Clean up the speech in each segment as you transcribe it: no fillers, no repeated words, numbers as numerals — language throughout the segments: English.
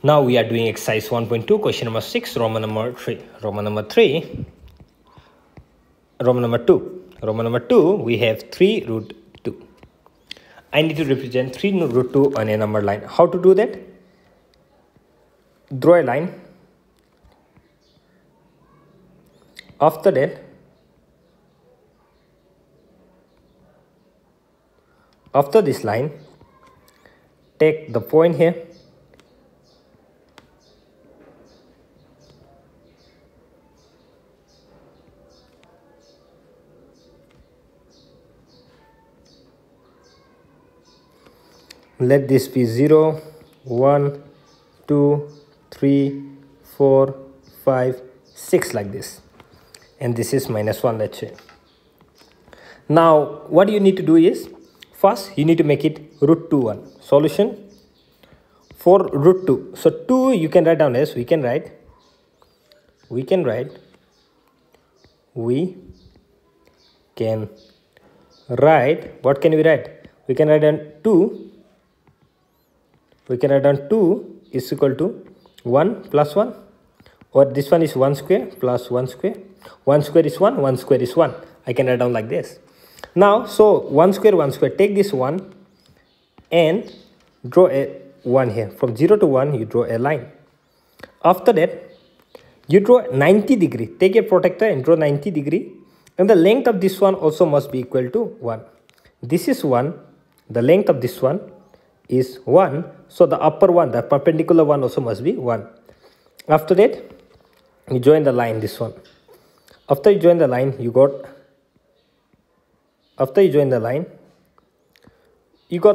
Now we are doing exercise 1.2, question number 6, Roman number 2, we have 3 root 2. I need to represent 3 root 2 on a number line. How to do that? Draw a line. After that, after this line, take the point here. Let this be 0, 1, 2, 3, 4, 5, 6 like this. And this is minus 1, let's say. Now, what you need to do is, first you need to make it root 2, 1. Solution for root 2. So 2 you can write down as, we can write down 2. We can write down 2 is equal to 1 plus 1, or this one is 1 square plus 1 square. 1 square is 1, 1 square is 1. I can write down like this. Now, so 1 square, 1 square. Take this 1 and draw a 1 here. From 0 to 1, you draw a line. After that, you draw 90 degree. Take a protractor and draw 90 degree. And the length of this one also must be equal to 1. This is 1. The length of this one is 1, so the upper one, the perpendicular one, also must be 1. After that, you join the line, this one. After you join the line, you got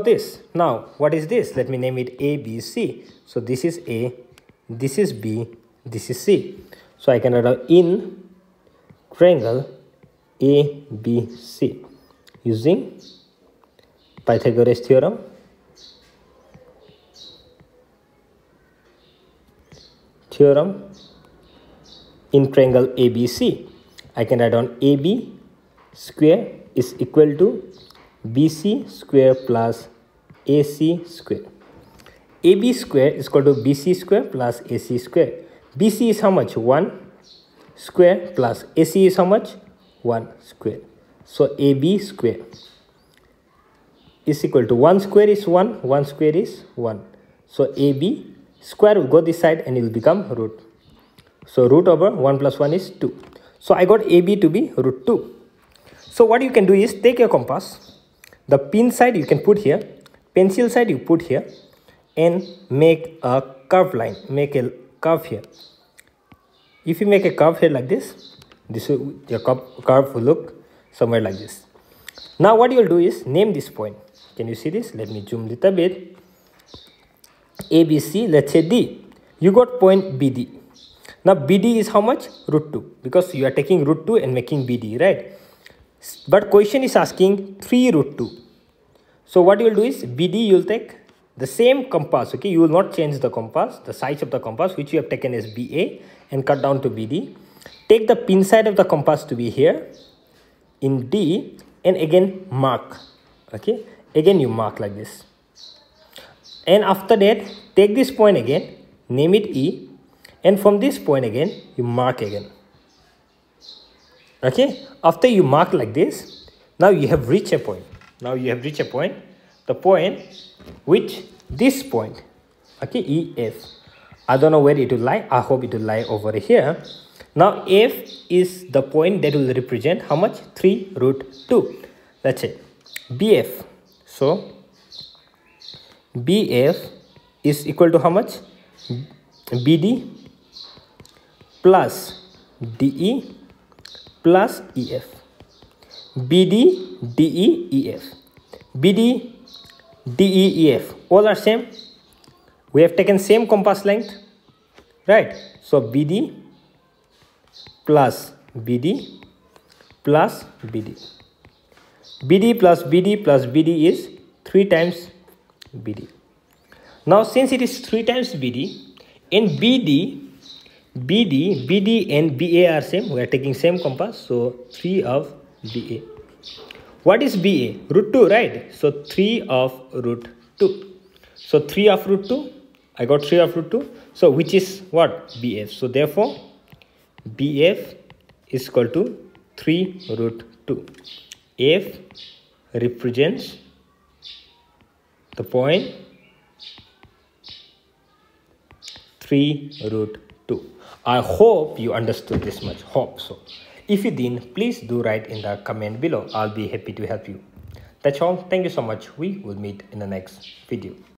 this. Now, what is this? Let me name it A, B, C. So this is A, this is B, this is C. So I can write out in triangle A, B, C using Pythagoras theorem. In triangle ABC, I can write on AB square is equal to BC square plus AC square. AB square is equal to BC square plus AC square. BC is how much? 1 square plus AC is how much? 1 square. So AB square is equal to 1 square is 1, 1 square is 1. So AB square will go this side and it will become root. So root over 1 plus 1 is 2. So I got AB to be root 2. So what you can do is take your compass. The pin side you can put here. Pencil side you put here. And make a curved line. Make a curve here. If you make a curve here like this, your curve will look somewhere like this. Now what you will do is name this point. Can you see this? Let me zoom a little bit. ABC, let's say D. You got point BD. Now BD is how much? Root 2. Because you are taking root 2 and making BD, right? But question is asking 3 root 2. So what you will do is BD you will take the same compass, okay? You will not change the compass, the size of the compass which you have taken as BA and cut down to BD. Take the pin side of the compass to be here in D and again mark, okay? Again you mark like this. And after that, take this point again, name it E, and from this point again, you mark again. Okay, after you mark like this, now you have reached a point. The point which this point, okay, E, F. I don't know where it will lie. I hope it will lie over here. Now, F is the point that will represent how much? 3 root 2. That's it. BF. So, BF is equal to how much? BD plus DE plus EF. BD, DE, EF. BD, DE, EF. All are same. We have taken same compass length. Right. So BD plus BD plus BD. BD plus BD plus BD is 3 times BD. Now since it is 3 times BD, in BD and BA are same. We are taking same compass. So 3 of BA. What is BA? Root 2, right? So 3 of root 2. So 3 of root 2 I got 3 of root 2, so which is what? BF. So therefore BF is equal to 3 root 2. F represents the point 3 root 2. I hope you understood this much. Hope so. If you didn't, please do write in the comment below. I'll be happy to help you. That's all. Thank you so much. We will meet in the next video.